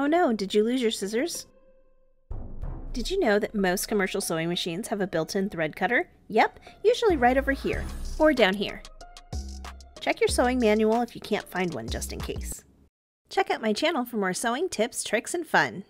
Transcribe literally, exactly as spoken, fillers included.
Oh no, did you lose your scissors? Did you know that most commercial sewing machines have a built-in thread cutter? Yep, usually right over here, or down here. Check your sewing manual if you can't find one just in case. Check out my channel for more sewing tips, tricks, and fun.